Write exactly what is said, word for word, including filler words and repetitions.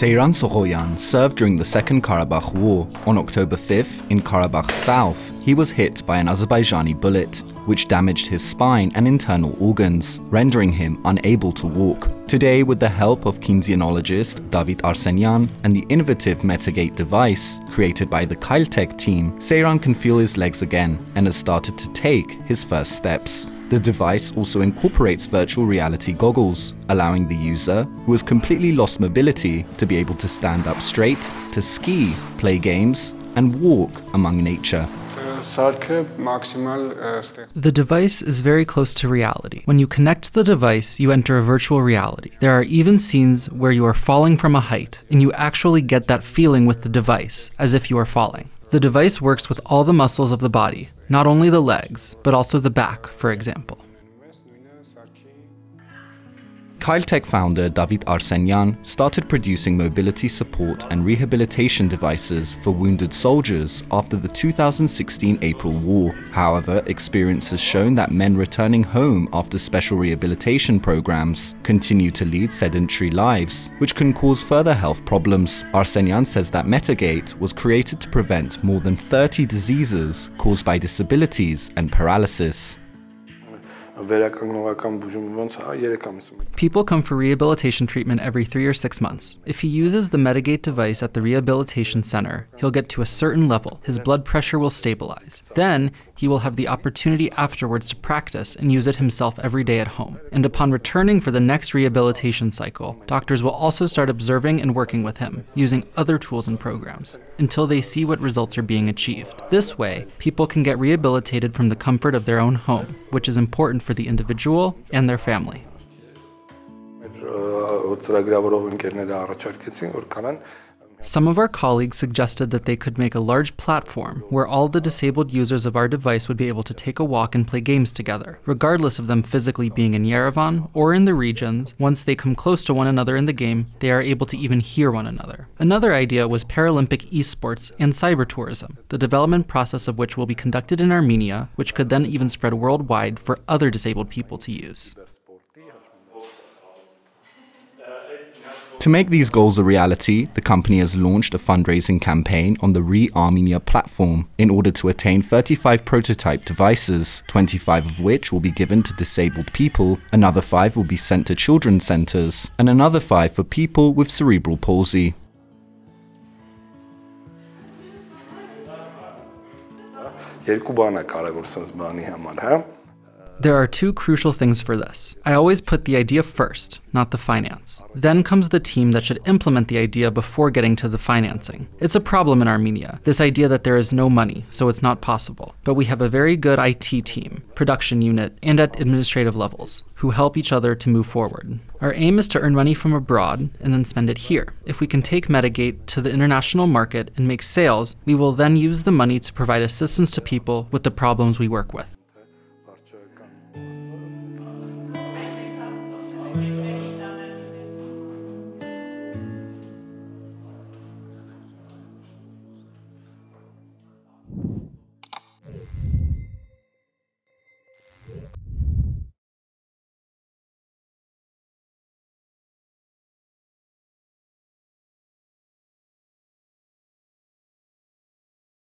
Seyran Soghoyan served during the Second Karabakh War. On October fifth, in Karabakh South, he was hit by an Azerbaijani bullet, which damaged his spine and internal organs, rendering him unable to walk. Today, with the help of kinesiologist David Arsenyan and the innovative Metagait device created by the Qayltech team, Seyran can feel his legs again and has started to take his first steps. The device also incorporates virtual reality goggles, allowing the user, who has completely lost mobility, to be able to stand up straight, to ski, play games, and walk among nature. The device is very close to reality. When you connect the device, you enter a virtual reality. There are even scenes where you are falling from a height, and you actually get that feeling with the device, as if you are falling. The device works with all the muscles of the body, not only the legs, but also the back, for example. Qayltech founder David Arsenyan started producing mobility support and rehabilitation devices for wounded soldiers after the two thousand sixteen April War. However, experience has shown that men returning home after special rehabilitation programs continue to lead sedentary lives, which can cause further health problems. Arsenyan says that Metagait was created to prevent more than thirty diseases caused by disabilities and paralysis. People come for rehabilitation treatment every three or six months. If he uses the Metagait device at the rehabilitation center, he'll get to a certain level, his blood pressure will stabilize. Then, he will have the opportunity afterwards to practice and use it himself every day at home. And upon returning for the next rehabilitation cycle, doctors will also start observing and working with him, using other tools and programs, until they see what results are being achieved. This way, people can get rehabilitated from the comfort of their own home, which is important for for the individual and their family. Some of our colleagues suggested that they could make a large platform where all the disabled users of our device would be able to take a walk and play games together, regardless of them physically being in Yerevan or in the regions. Once they come close to one another in the game, they are able to even hear one another. Another idea was Paralympic esports and cybertourism, the development process of which will be conducted in Armenia, which could then even spread worldwide for other disabled people to use. To make these goals a reality, the company has launched a fundraising campaign on the ReArmenia platform in order to attain thirty-five prototype devices, twenty-five of which will be given to disabled people, another five will be sent to children's centers, and another five for people with cerebral palsy. There are two crucial things for this. I always put the idea first, not the finance. Then comes the team that should implement the idea before getting to the financing. It's a problem in Armenia, this idea that there is no money, so it's not possible. But we have a very good I T team, production unit, and at administrative levels, who help each other to move forward. Our aim is to earn money from abroad and then spend it here. If we can take Metagait to the international market and make sales, we will then use the money to provide assistance to people with the problems we work with. Sure.